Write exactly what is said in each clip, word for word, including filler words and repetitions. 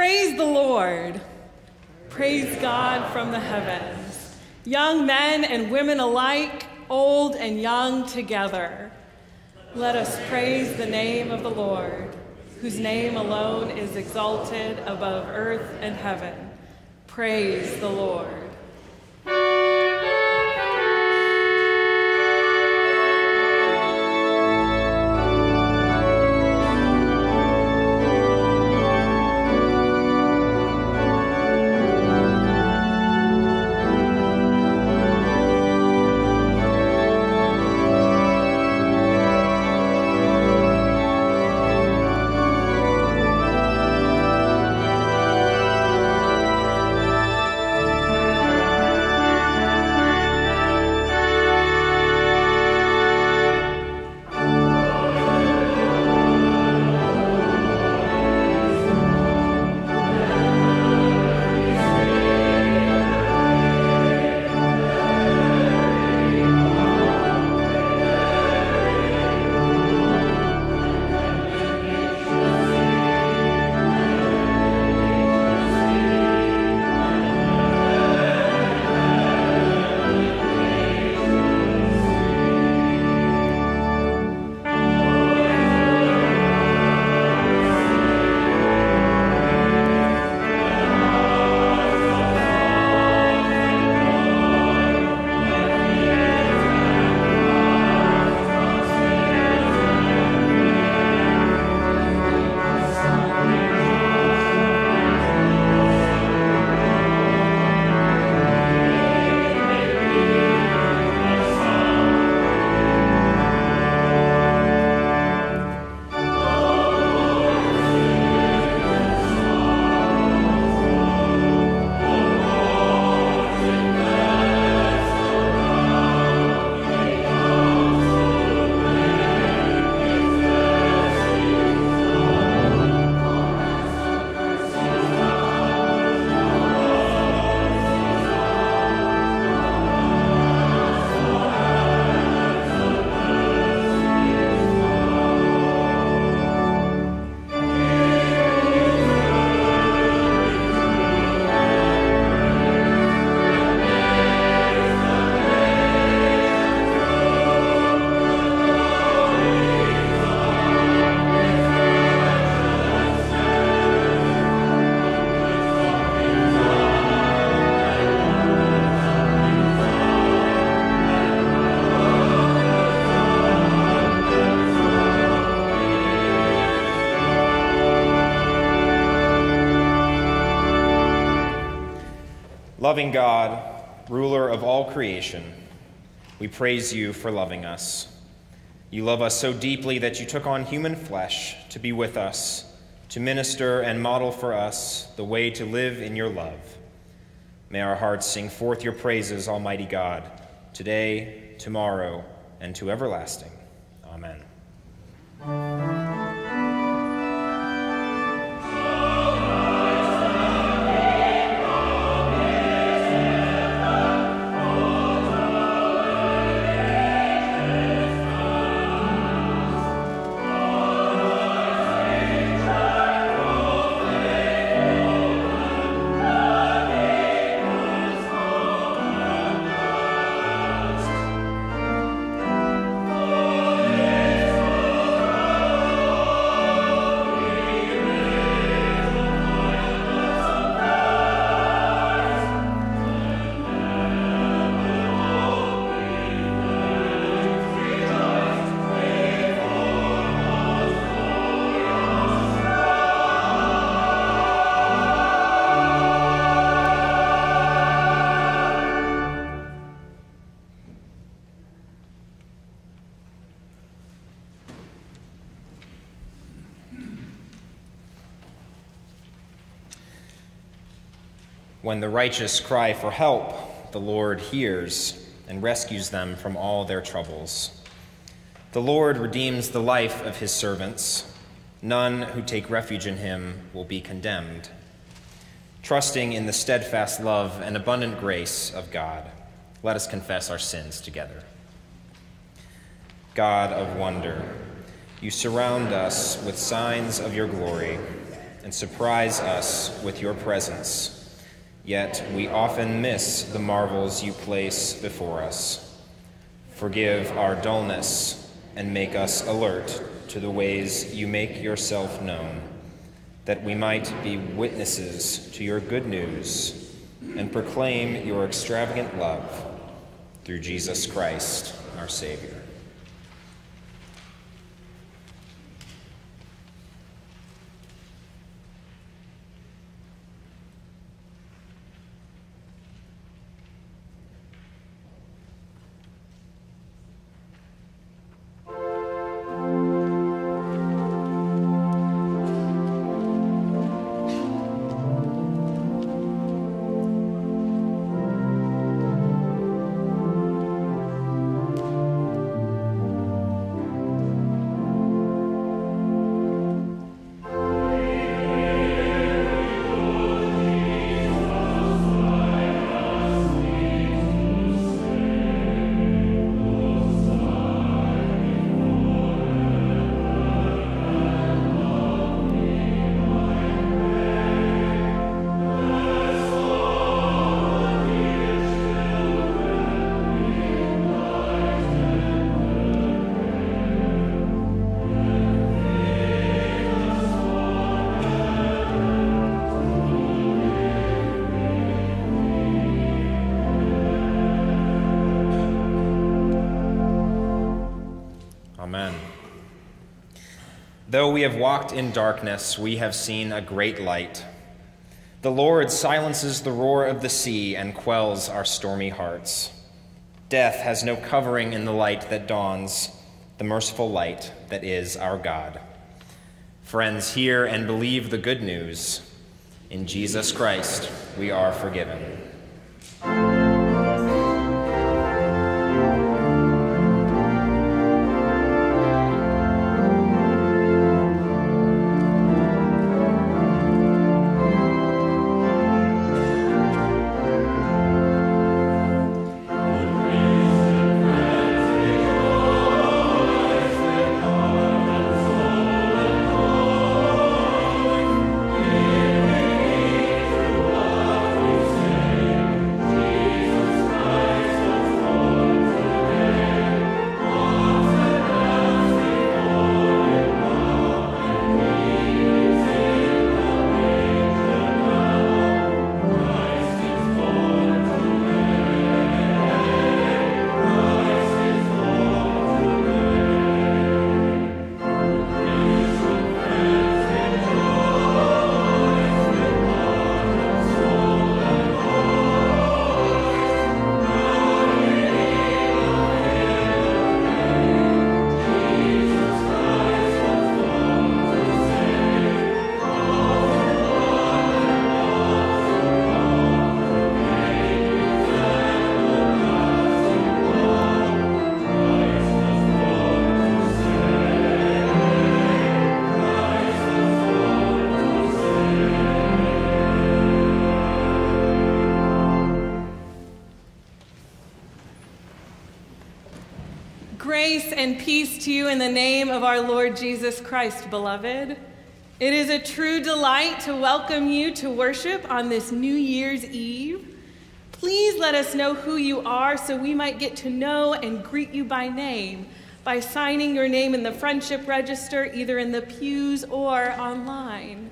Praise the Lord. Praise God from the heavens. Young men and women alike, old and young together. Let us praise the name of the Lord, whose name alone is exalted above earth and heaven. Praise the Lord. Loving God, ruler of all creation, we praise you for loving us. You love us so deeply that you took on human flesh to be with us, to minister and model for us the way to live in your love. May our hearts sing forth your praises, Almighty God, today, tomorrow, and to everlasting. Amen. When the righteous cry for help, the Lord hears and rescues them from all their troubles. The Lord redeems the life of his servants. None who take refuge in him will be condemned. Trusting in the steadfast love and abundant grace of God, let us confess our sins together. God of wonder, you surround us with signs of your glory. and surprise us with your presence. Yet we often miss the marvels you place before us. Forgive our dullness and make us alert to the ways you make yourself known, that we might be witnesses to your good news and proclaim your extravagant love through Jesus Christ, our Savior. Though we have walked in darkness, we have seen a great light. The Lord silences the roar of the sea and quells our stormy hearts. Death has no covering in the light that dawns, the merciful light that is our God. Friends, hear and believe the good news. In Jesus Christ, we are forgiven. And peace to you in the name of our Lord Jesus Christ, beloved. It is a true delight to welcome you to worship on this New Year's Eve. Please let us know who you are so we might get to know and greet you by name by signing your name in the Friendship Register, either in the pews or online.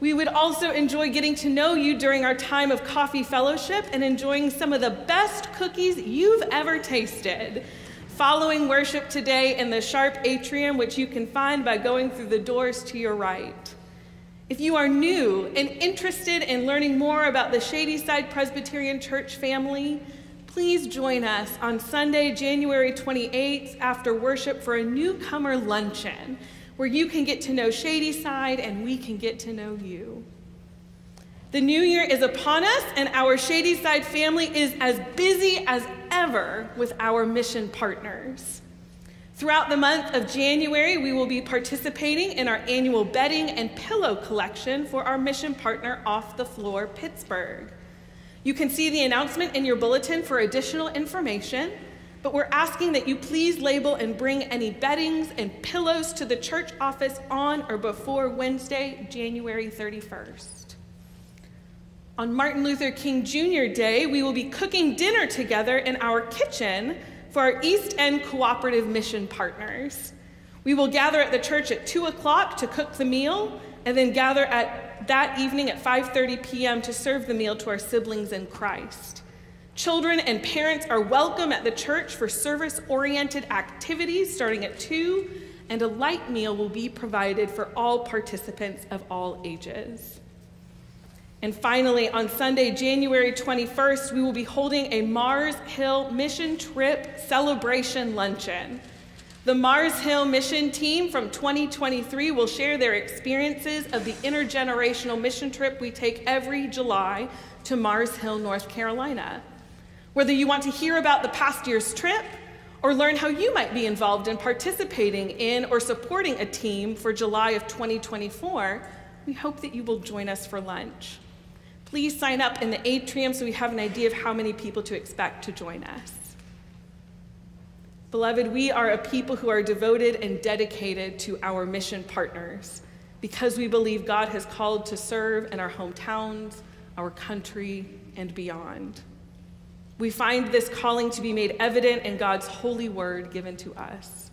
We would also enjoy getting to know you during our time of coffee fellowship and enjoying some of the best cookies you've ever tasted. Following worship today in the Sharp Atrium, which you can find by going through the doors to your right. If you are new and interested in learning more about the Shadyside Presbyterian Church family, please join us on Sunday, January twenty-eighth, after worship for a newcomer luncheon, where you can get to know Shadyside and we can get to know you. The new year is upon us, and our Shadyside family is as busy as ever with our mission partners. Throughout the month of January, we will be participating in our annual bedding and pillow collection for our mission partner, Off the Floor Pittsburgh. You can see the announcement in your bulletin for additional information. but we're asking that you please label and bring any beddings and pillows to the church office on or before Wednesday, January thirty-first. On Martin Luther King Junior Day, we will be cooking dinner together in our kitchen for our East End Cooperative Mission partners. We will gather at the church at two o'clock to cook the meal, and then gather at that evening at five thirty p m to serve the meal to our siblings in Christ. Children and parents are welcome at the church for service-oriented activities starting at two, and a light meal will be provided for all participants of all ages. And finally, on Sunday, January twenty-first, we will be holding a Mars Hill Mission Trip Celebration Luncheon. The Mars Hill Mission Team from twenty twenty-three will share their experiences of the intergenerational mission trip we take every July to Mars Hill, North Carolina. Whether you want to hear about the past year's trip or learn how you might be involved in participating in or supporting a team for July of twenty twenty-four, we hope that you will join us for lunch. Please sign up in the atrium so we have an idea of how many people to expect to join us. Beloved, we are a people who are devoted and dedicated to our mission partners because we believe God has called to serve in our hometowns, our country, and beyond. We find this calling to be made evident in God's holy word given to us.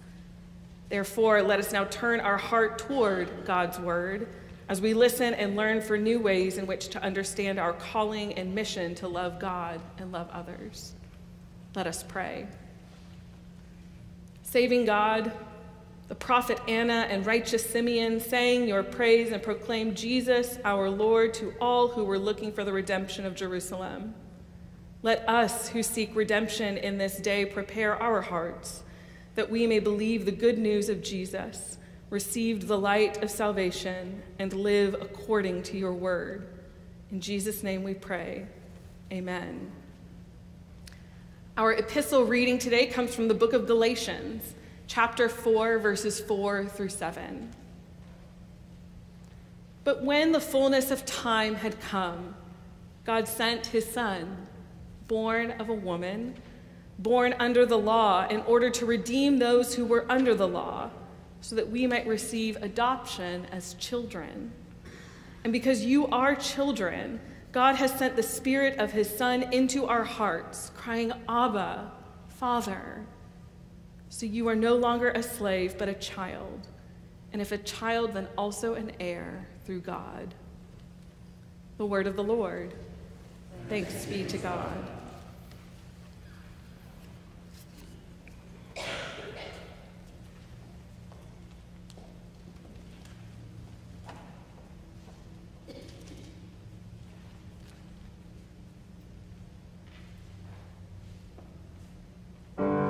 Therefore, let us now turn our heart toward God's word as we listen and learn for new ways in which to understand our calling and mission to love God and love others. Let us pray. Saving God, the prophet Anna and righteous Simeon sang your praise and proclaimed Jesus, our Lord, to all who were looking for the redemption of Jerusalem. Let us who seek redemption in this day prepare our hearts that we may believe the good news of Jesus, receive the light of salvation, and live according to your word. In Jesus' name we pray, amen. Our epistle reading today comes from the book of Galatians, chapter four, verses four through seven. But when the fullness of time had come, God sent his son, born of a woman, born under the law, in order to redeem those who were under the law, so that we might receive adoption as children. And because you are children, God has sent the Spirit of his Son into our hearts, crying, Abba, Father. So you are no longer a slave, but a child. And if a child, then also an heir through God. The word of the Lord. Thanks be to God. Oh!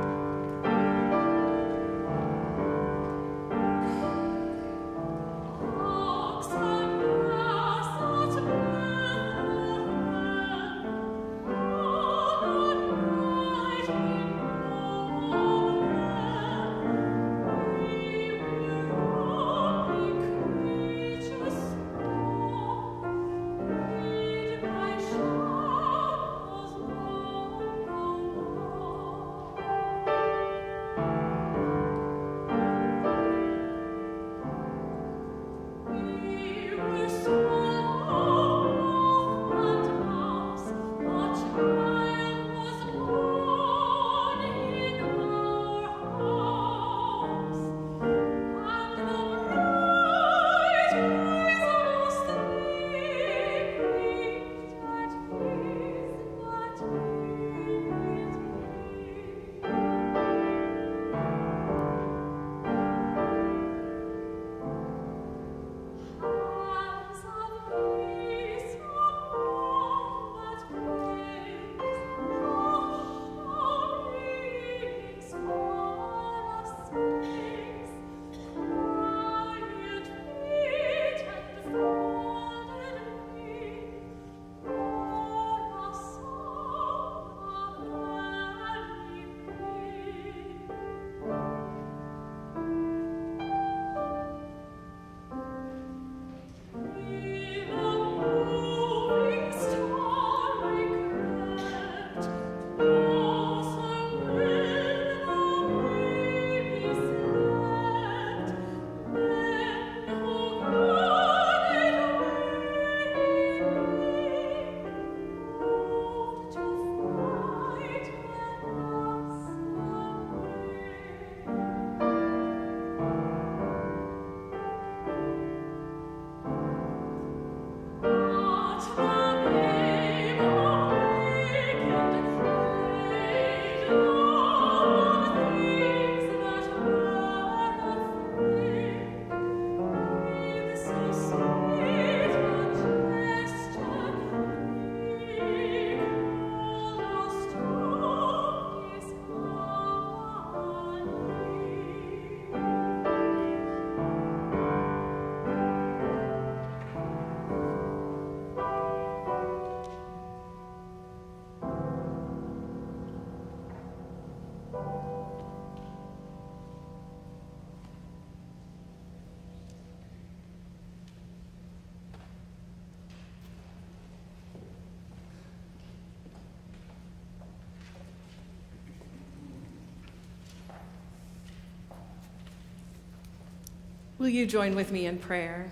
Will you join with me in prayer?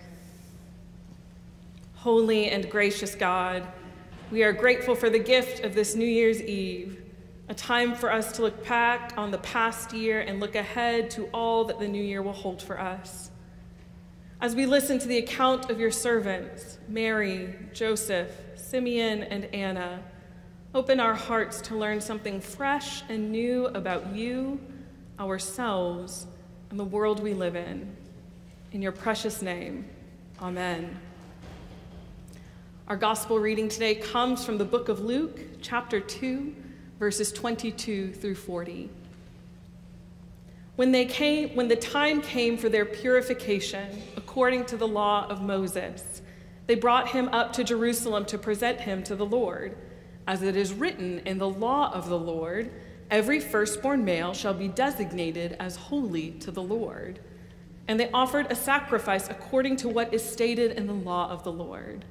Holy and gracious God, we are grateful for the gift of this New Year's Eve, a time for us to look back on the past year and look ahead to all that the new year will hold for us. As we listen to the account of your servants, Mary, Joseph, Simeon, and Anna, open our hearts to learn something fresh and new about you, ourselves, and the world we live in. In your precious name, amen. Our gospel reading today comes from the book of Luke, chapter two, verses twenty-two through forty. When they came, when the time came for their purification, according to the law of Moses, they brought him up to Jerusalem to present him to the Lord. As it is written in the law of the Lord, every firstborn male shall be designated as holy to the Lord. And they offered a sacrifice according to what is stated in the law of the Lord,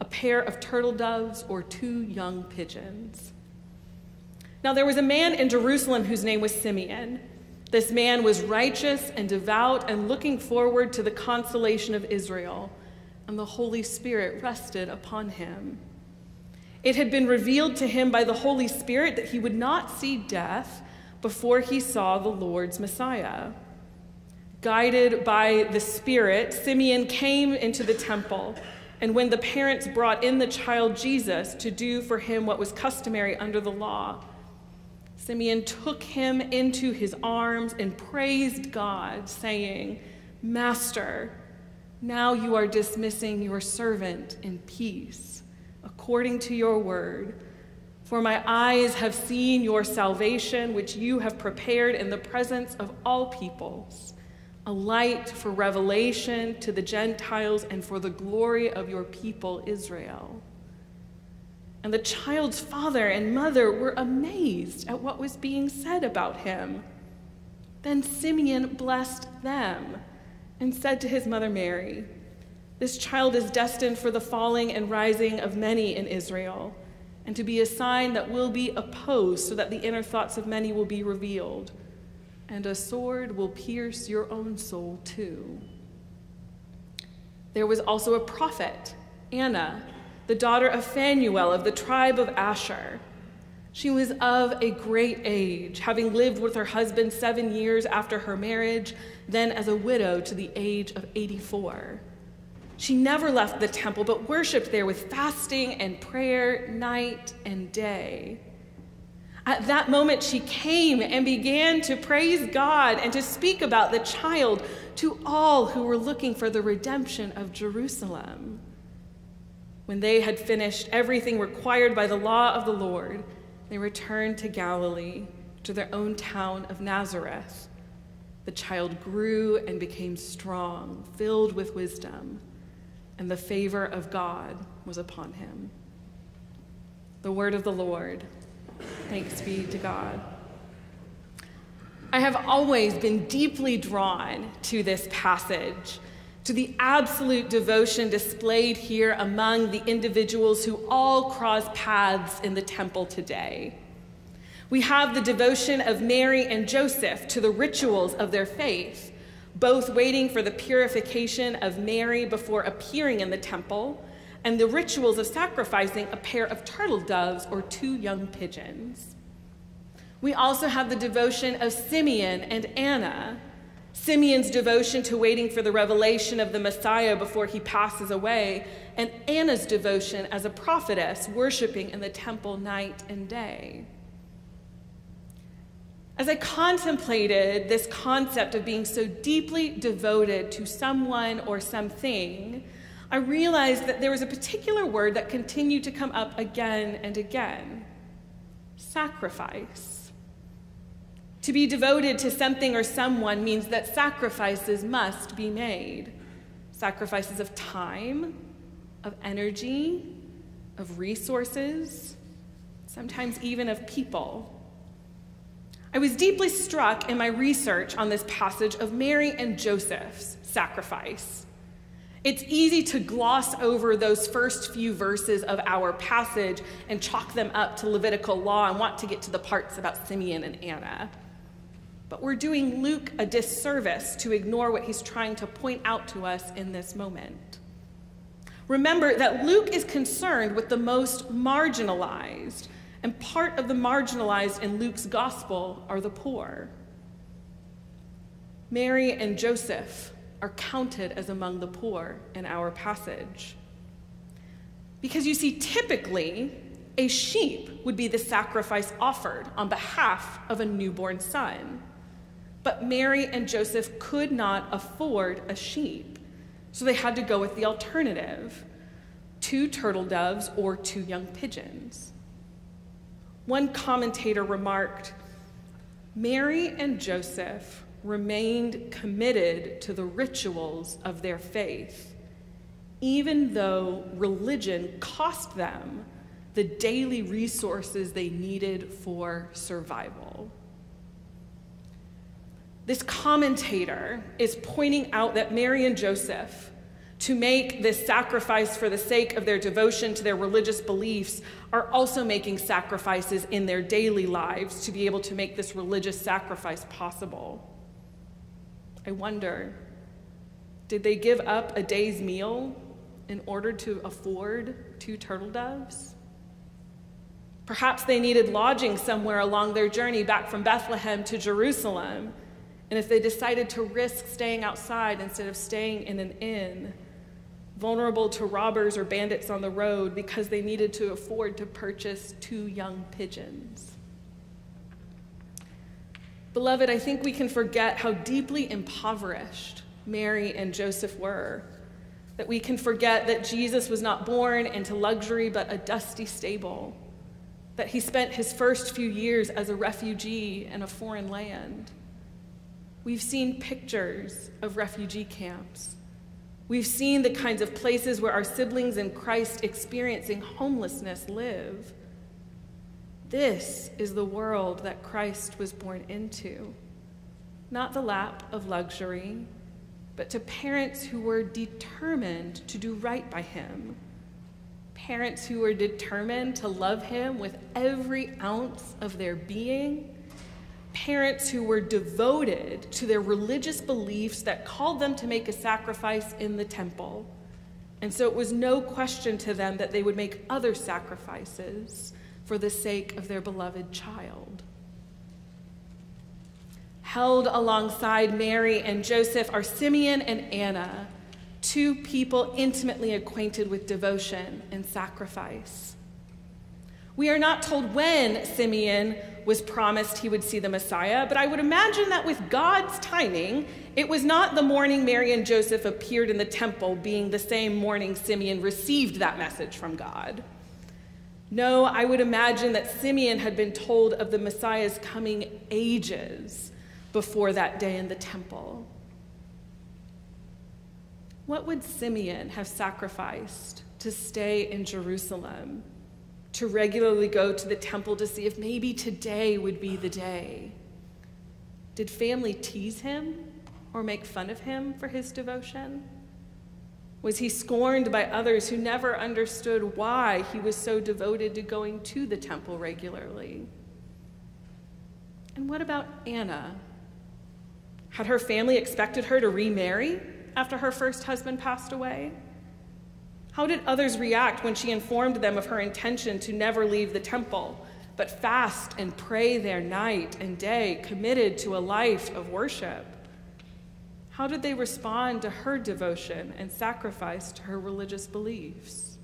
a pair of turtle doves or two young pigeons. Now there was a man in Jerusalem whose name was Simeon. This man was righteous and devout and looking forward to the consolation of Israel, and the Holy Spirit rested upon him. It had been revealed to him by the Holy Spirit that he would not see death before he saw the Lord's Messiah. Guided by the Spirit, Simeon came into the temple, and when the parents brought in the child Jesus to do for him what was customary under the law, Simeon took him into his arms and praised God, saying, "Master, now you are dismissing your servant in peace, according to your word. For my eyes have seen your salvation, which you have prepared in the presence of all peoples, a light for revelation to the Gentiles and for the glory of your people Israel." And the child's father and mother were amazed at what was being said about him. Then Simeon blessed them and said to his mother Mary, "This child is destined for the falling and rising of many in Israel, and to be a sign that will be opposed, so that the inner thoughts of many will be revealed. And a sword will pierce your own soul too." There was also a prophet, Anna, the daughter of Phanuel of the tribe of Asher. She was of a great age, having lived with her husband seven years after her marriage, then as a widow to the age of eighty-four. She never left the temple, but worshipped there with fasting and prayer night and day. At that moment, she came and began to praise God and to speak about the child to all who were looking for the redemption of Jerusalem. When they had finished everything required by the law of the Lord, they returned to Galilee, to their own town of Nazareth. The child grew and became strong, filled with wisdom, and the favor of God was upon him. The word of the Lord. Thanks be to God. I have always been deeply drawn to this passage, to the absolute devotion displayed here among the individuals who all cross paths in the temple today. We have the devotion of Mary and Joseph to the rituals of their faith, both waiting for the purification of Mary before appearing in the temple, and the rituals of sacrificing a pair of turtle doves or two young pigeons. We also have the devotion of Simeon and Anna, Simeon's devotion to waiting for the revelation of the Messiah before he passes away, and Anna's devotion as a prophetess, worshiping in the temple night and day. As I contemplated this concept of being so deeply devoted to someone or something, I realized that there was a particular word that continued to come up again and again: sacrifice. To be devoted to something or someone means that sacrifices must be made. Sacrifices of time, of energy, of resources, sometimes even of people. I was deeply struck in my research on this passage of Mary and Joseph's sacrifice. It's easy to gloss over those first few verses of our passage and chalk them up to Levitical law and want to get to the parts about Simeon and Anna. but we're doing Luke a disservice to ignore what he's trying to point out to us in this moment. Remember that Luke is concerned with the most marginalized, and part of the marginalized in Luke's gospel are the poor. Mary and Joseph are counted as among the poor in our passage. Because you see, typically, a sheep would be the sacrifice offered on behalf of a newborn son. But Mary and Joseph could not afford a sheep, so they had to go with the alternative, two turtle doves or two young pigeons. One commentator remarked, "Mary and Joseph remained committed to the rituals of their faith, even though religion cost them the daily resources they needed for survival." This commentator is pointing out that Mary and Joseph, to make this sacrifice for the sake of their devotion to their religious beliefs, are also making sacrifices in their daily lives to be able to make this religious sacrifice possible. I wonder, did they give up a day's meal in order to afford two turtle doves? Perhaps they needed lodging somewhere along their journey back from Bethlehem to Jerusalem, and if they decided to risk staying outside instead of staying in an inn, vulnerable to robbers or bandits on the road because they needed to afford to purchase two young pigeons. Beloved, I think we can forget how deeply impoverished Mary and Joseph were, that we can forget that Jesus was not born into luxury but a dusty stable, that he spent his first few years as a refugee in a foreign land. We've seen pictures of refugee camps. We've seen the kinds of places where our siblings in Christ experiencing homelessness live. This is the world that Christ was born into, not the lap of luxury, but to parents who were determined to do right by him. Parents who were determined to love him with every ounce of their being. Parents who were devoted to their religious beliefs that called them to make a sacrifice in the temple. And so it was no question to them that they would make other sacrifices for the sake of their beloved child. Held alongside Mary and Joseph are Simeon and Anna, two people intimately acquainted with devotion and sacrifice. We are not told when Simeon was promised he would see the Messiah, but I would imagine that with God's timing, it was not the morning Mary and Joseph appeared in the temple being the same morning Simeon received that message from God. No, I would imagine that Simeon had been told of the Messiah's coming ages before that day in the temple. What would Simeon have sacrificed to stay in Jerusalem, to regularly go to the temple to see if maybe today would be the day? Did family tease him or make fun of him for his devotion? Was he scorned by others who never understood why he was so devoted to going to the temple regularly? And what about Anna? Had her family expected her to remarry after her first husband passed away? How did others react when she informed them of her intention to never leave the temple, but fast and pray there night and day, committed to a life of worship? How did they respond to her devotion and sacrifice to her religious beliefs?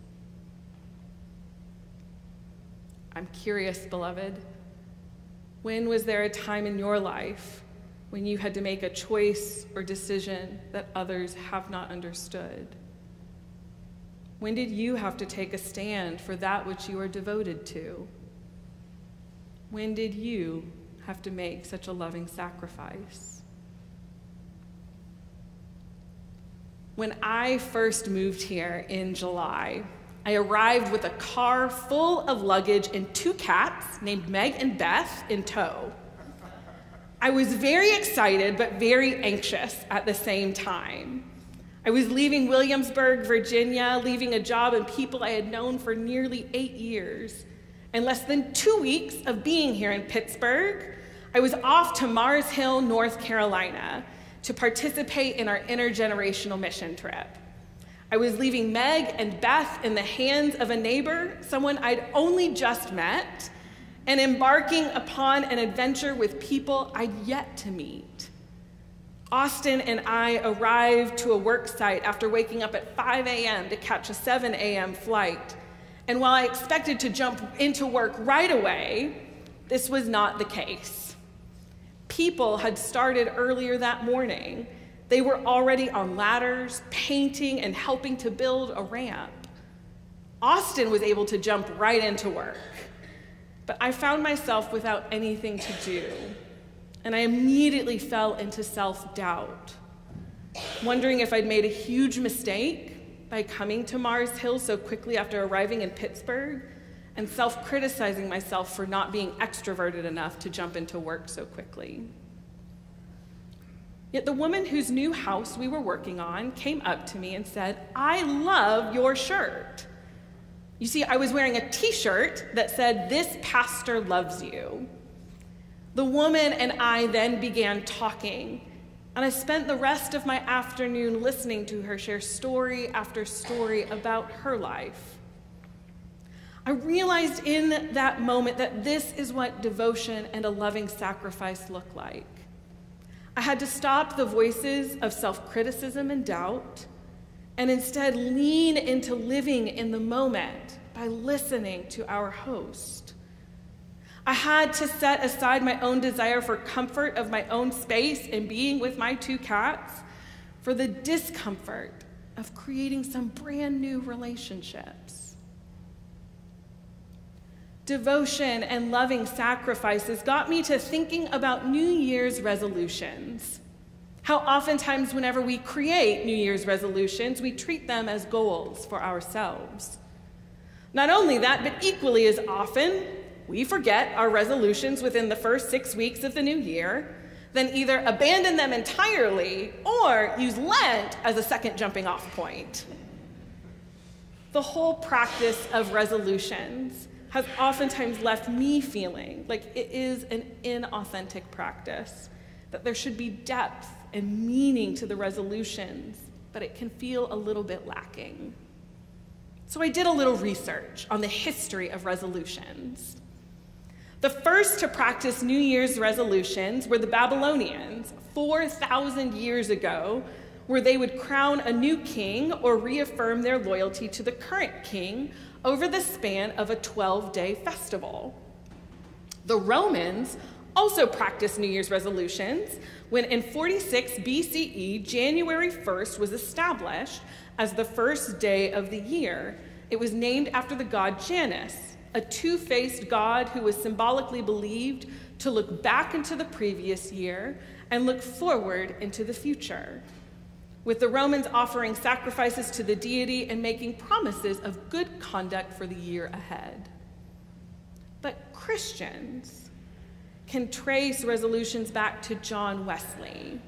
I'm curious, beloved. When was there a time in your life when you had to make a choice or decision that others have not understood? When did you have to take a stand for that which you are devoted to? When did you have to make such a loving sacrifice? When I first moved here in July, I arrived with a car full of luggage and two cats named Meg and Beth in tow. I was very excited, but very anxious at the same time. I was leaving Williamsburg, Virginia, leaving a job and people I had known for nearly eight years. And less than two weeks of being here in Pittsburgh, I was off to Mars Hill, North Carolina, to participate in our intergenerational mission trip. I was leaving Meg and Beth in the hands of a neighbor, someone I'd only just met, and embarking upon an adventure with people I'd yet to meet. Austin and I arrived to a work site after waking up at five a m to catch a seven a m flight. And while I expected to jump into work right away, this was not the case. People had started earlier that morning. They were already on ladders, painting, and helping to build a ramp. Austin was able to jump right into work, but I found myself without anything to do, and I immediately fell into self-doubt, wondering if I'd made a huge mistake by coming to Mars Hill so quickly after arriving in Pittsburgh, and self-criticizing myself for not being extroverted enough to jump into work so quickly. Yet the woman whose new house we were working on came up to me and said, "I love your shirt." You see, I was wearing a t-shirt that said, "This pastor loves you." The woman and I then began talking, and I spent the rest of my afternoon listening to her share story after story about her life. I realized in that moment that this is what devotion and a loving sacrifice look like. I had to stop the voices of self-criticism and doubt, and instead lean into living in the moment by listening to our host. I had to set aside my own desire for comfort of my own space and being with my two cats for the discomfort of creating some brand new relationships. Devotion and loving sacrifices got me to thinking about New Year's resolutions. How oftentimes whenever we create New Year's resolutions, we treat them as goals for ourselves. Not only that, but equally as often, we forget our resolutions within the first six weeks of the new year, then either abandon them entirely or use Lent as a second jumping off point. The whole practice of resolutions has oftentimes left me feeling like it is an inauthentic practice, that there should be depth and meaning to the resolutions, but it can feel a little bit lacking. So I did a little research on the history of resolutions. The first to practice New Year's resolutions were the Babylonians four thousand years ago, where they would crown a new king or reaffirm their loyalty to the current king over the span of a twelve-day festival. The Romans also practiced New Year's resolutions when in forty-six B C E, January first was established as the first day of the year. It was named after the god Janus, a two-faced god who was symbolically believed to look back into the previous year and look forward into the future, with the Romans offering sacrifices to the deity and making promises of good conduct for the year ahead. But Christians can trace resolutions back to John Wesley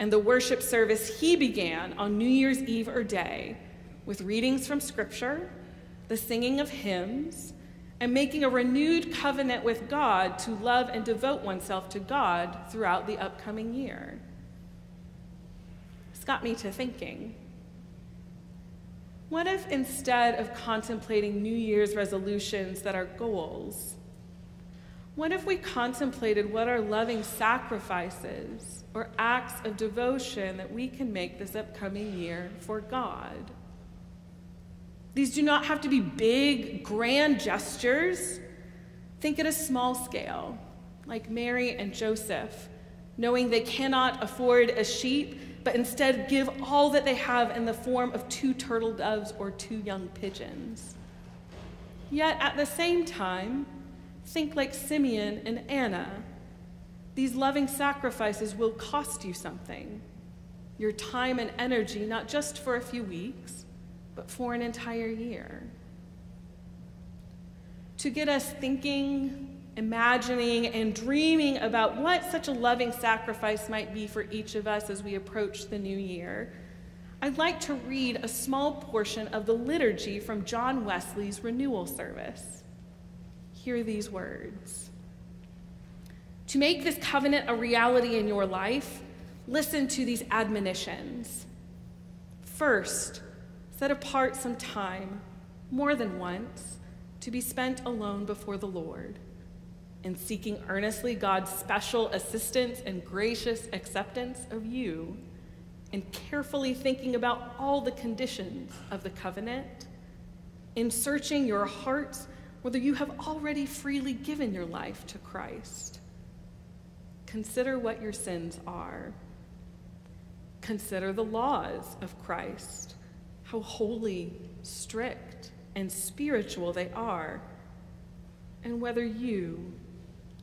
and the worship service he began on New Year's Eve or day, with readings from Scripture, the singing of hymns, and making a renewed covenant with God to love and devote oneself to God throughout the upcoming year. Got me to thinking, what if instead of contemplating New Year's resolutions that are goals, what if we contemplated what are loving sacrifices or acts of devotion that we can make this upcoming year for God? These do not have to be big, grand gestures. Think at a small scale, like Mary and Joseph, knowing they cannot afford a sheep, but instead give all that they have in the form of two turtle doves or two young pigeons. Yet at the same time, think like Simeon and Anna. These loving sacrifices will cost you something, your time and energy, not just for a few weeks, but for an entire year. To get us thinking, imagining and dreaming about what such a loving sacrifice might be for each of us as we approach the new year, I'd like to read a small portion of the liturgy from John Wesley's renewal service. Hear these words. To make this covenant a reality in your life, listen to these admonitions. First, set apart some time, more than once, to be spent alone before the Lord, in seeking earnestly God's special assistance and gracious acceptance of you, and carefully thinking about all the conditions of the covenant, in searching your hearts whether you have already freely given your life to Christ. Consider what your sins are. Consider the laws of Christ, how holy, strict, and spiritual they are, and whether you,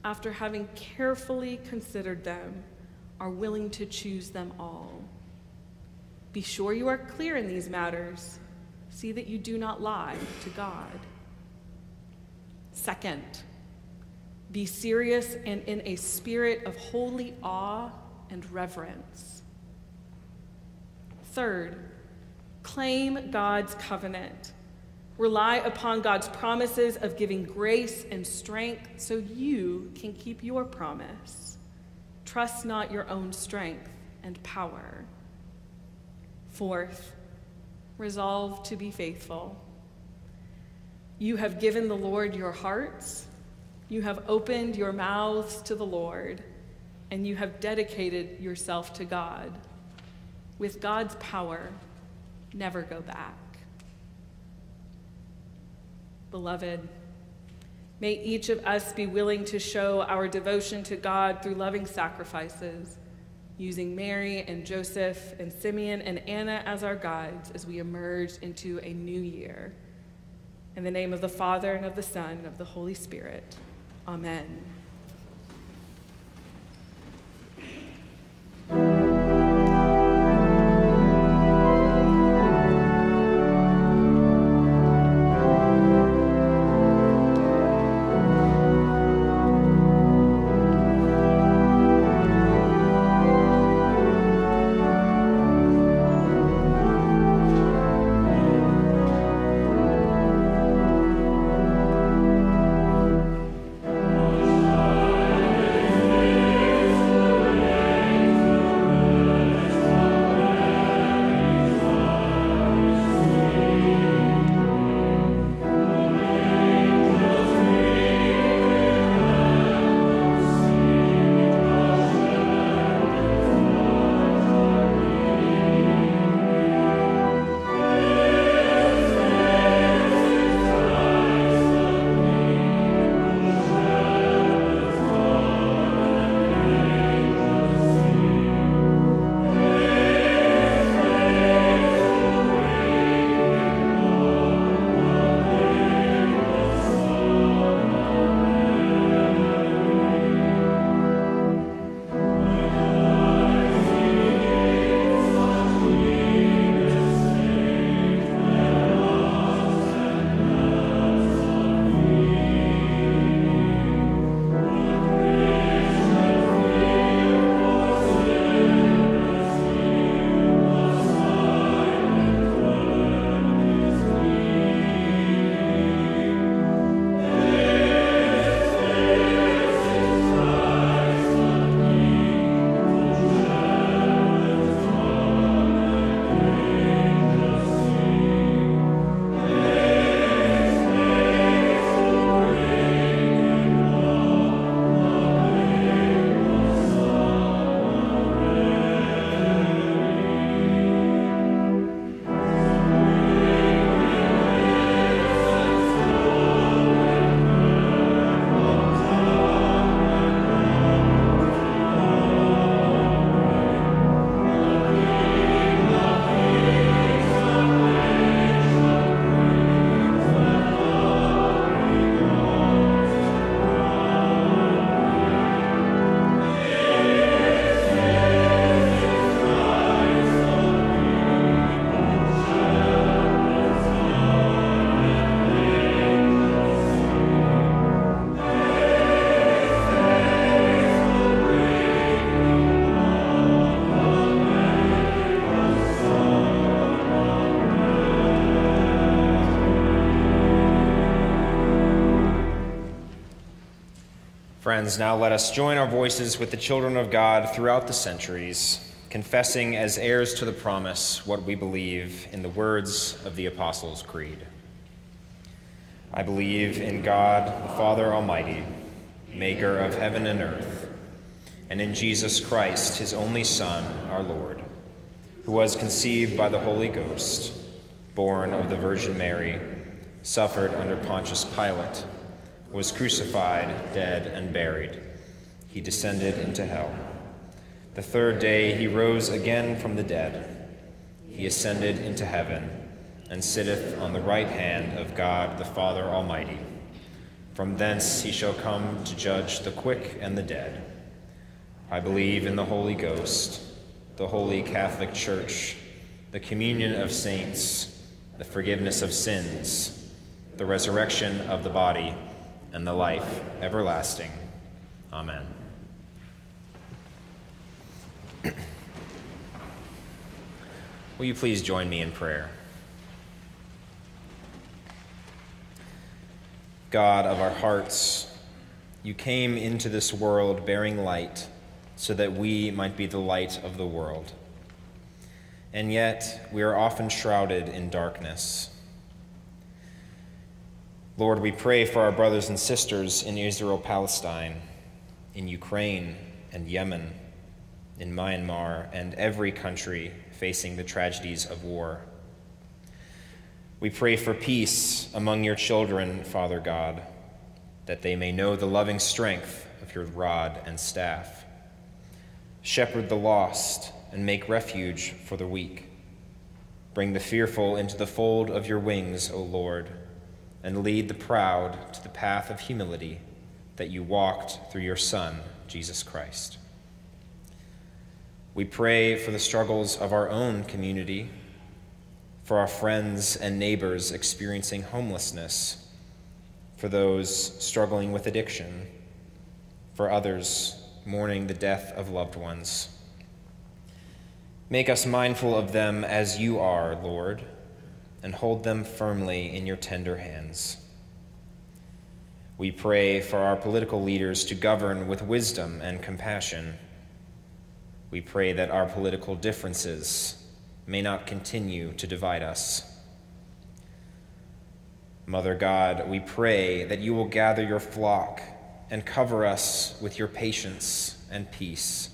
after having carefully considered them, are willing to choose them all. Be sure you are clear in these matters. See that you do not lie to God. Second, be serious and in a spirit of holy awe and reverence. Third, claim God's covenant. Rely upon God's promises of giving grace and strength so you can keep your promise. Trust not your own strength and power. Fourth, resolve to be faithful. You have given the Lord your hearts, you have opened your mouths to the Lord, and you have dedicated yourself to God. With God's power, never go back. Beloved, may each of us be willing to show our devotion to God through loving sacrifices, using Mary and Joseph and Simeon and Anna as our guides as we emerge into a new year. In the name of the Father, and of the Son, and of the Holy Spirit, amen. Friends, now let us join our voices with the children of God throughout the centuries, confessing as heirs to the promise what we believe in the words of the Apostles' Creed. I believe in God, the Father Almighty, maker of heaven and earth, and in Jesus Christ, his only Son, our Lord, who was conceived by the Holy Ghost, born of the Virgin Mary, suffered under Pontius Pilate, was crucified, dead, and buried. He descended into hell. The third day he rose again from the dead. He ascended into heaven and sitteth on the right hand of God the Father Almighty. From thence he shall come to judge the quick and the dead. I believe in the Holy Ghost, the Holy Catholic Church, the communion of saints, the forgiveness of sins, the resurrection of the body, and the life everlasting. Amen. Will you please join me in prayer? God of our hearts, you came into this world bearing light so that we might be the light of the world. And yet we are often shrouded in darkness. Lord, we pray for our brothers and sisters in Israel, Palestine, in Ukraine and Yemen, in Myanmar, and every country facing the tragedies of war. We pray for peace among your children, Father God, that they may know the loving strength of your rod and staff. Shepherd the lost and make refuge for the weak. Bring the fearful into the fold of your wings, O Lord, and lead the proud to the path of humility that you walked through your Son, Jesus Christ. We pray for the struggles of our own community, for our friends and neighbors experiencing homelessness, for those struggling with addiction, for others mourning the death of loved ones. Make us mindful of them as you are, Lord, and hold them firmly in your tender hands. We pray for our political leaders to govern with wisdom and compassion. We pray that our political differences may not continue to divide us. Mother God, we pray that you will gather your flock and cover us with your patience and peace.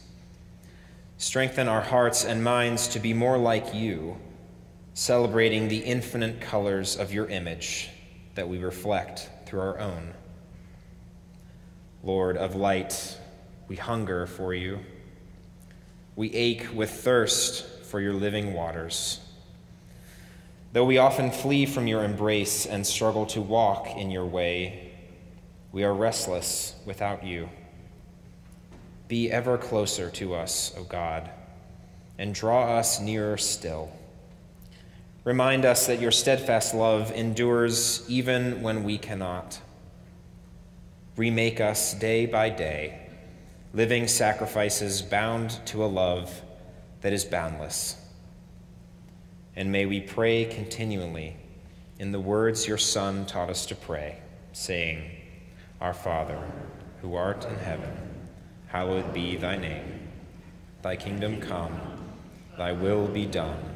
Strengthen our hearts and minds to be more like you, celebrating the infinite colors of your image that we reflect through our own. Lord of light, we hunger for you. We ache with thirst for your living waters. Though we often flee from your embrace and struggle to walk in your way, we are restless without you. Be ever closer to us, O God, and draw us nearer still. Remind us that your steadfast love endures even when we cannot. Remake us day by day, living sacrifices bound to a love that is boundless. And may we pray continually in the words your Son taught us to pray, saying, Our Father, who art in heaven, hallowed be thy name. Thy kingdom come, thy will be done,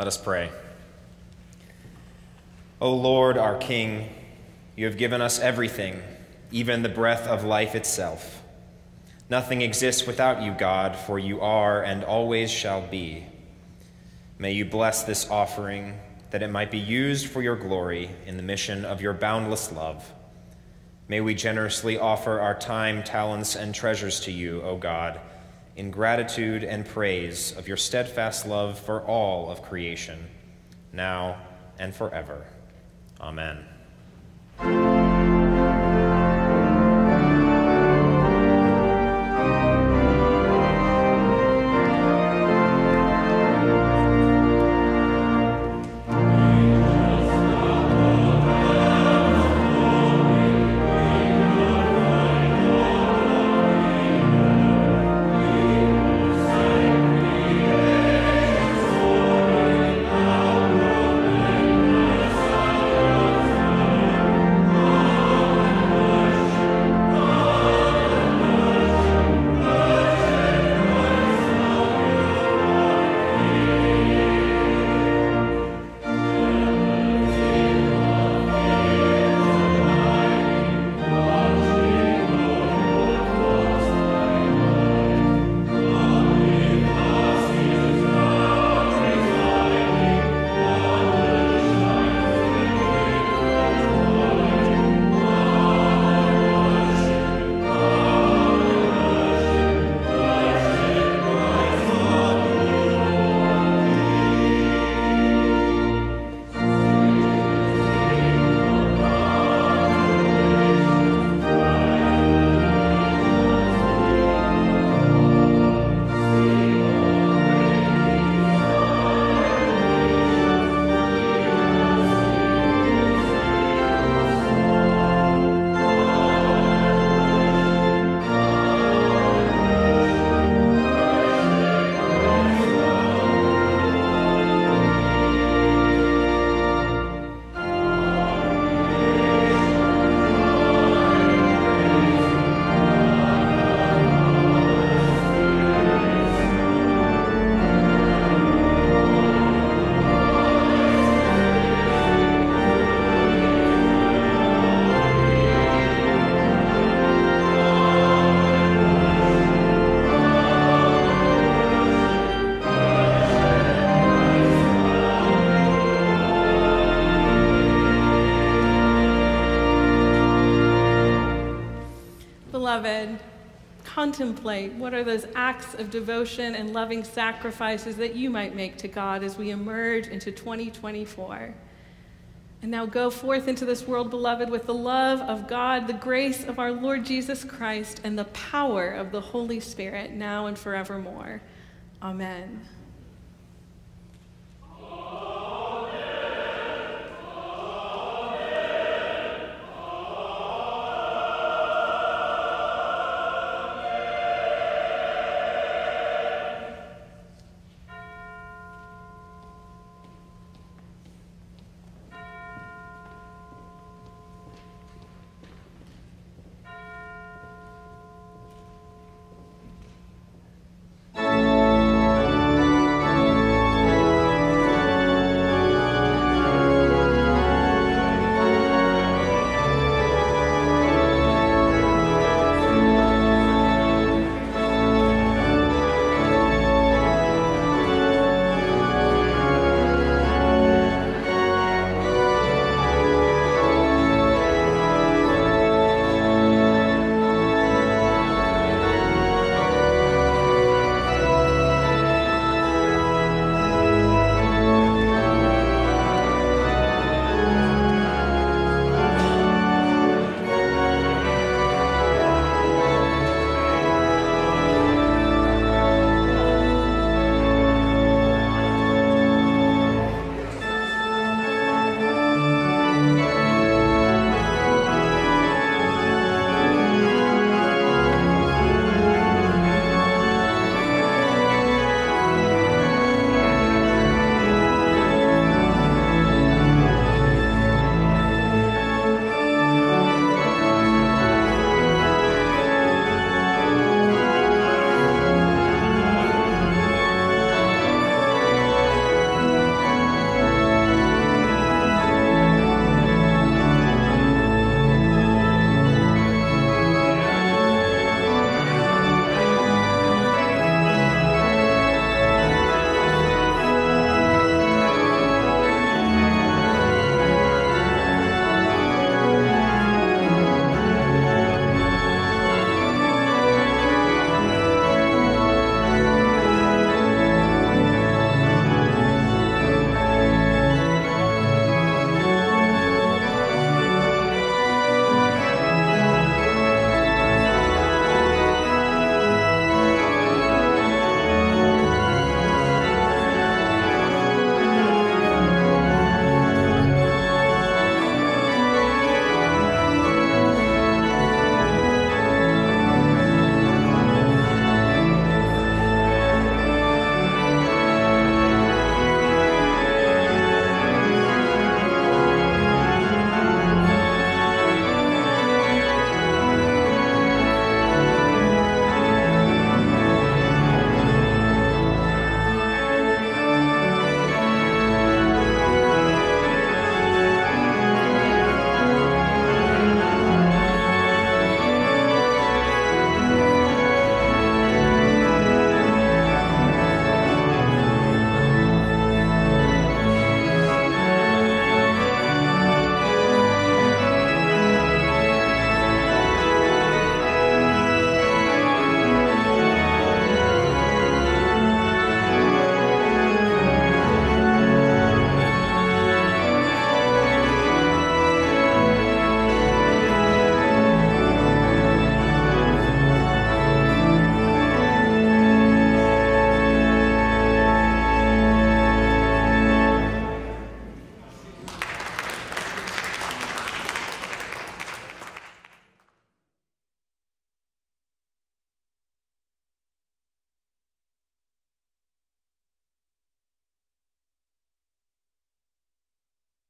Let us pray. O Lord, our King, you have given us everything, even the breath of life itself. Nothing exists without you, God, for you are and always shall be. May you bless this offering, that it might be used for your glory in the mission of your boundless love. May we generously offer our time, talents, and treasures to you, O God, in gratitude and praise of your steadfast love for all of creation, now and forever. Amen. Beloved, contemplate what are those acts of devotion and loving sacrifices that you might make to God as we emerge into twenty twenty-four. And now go forth into this world, beloved, with the love of God, the grace of our Lord Jesus Christ, and the power of the Holy Spirit, now and forevermore. Amen.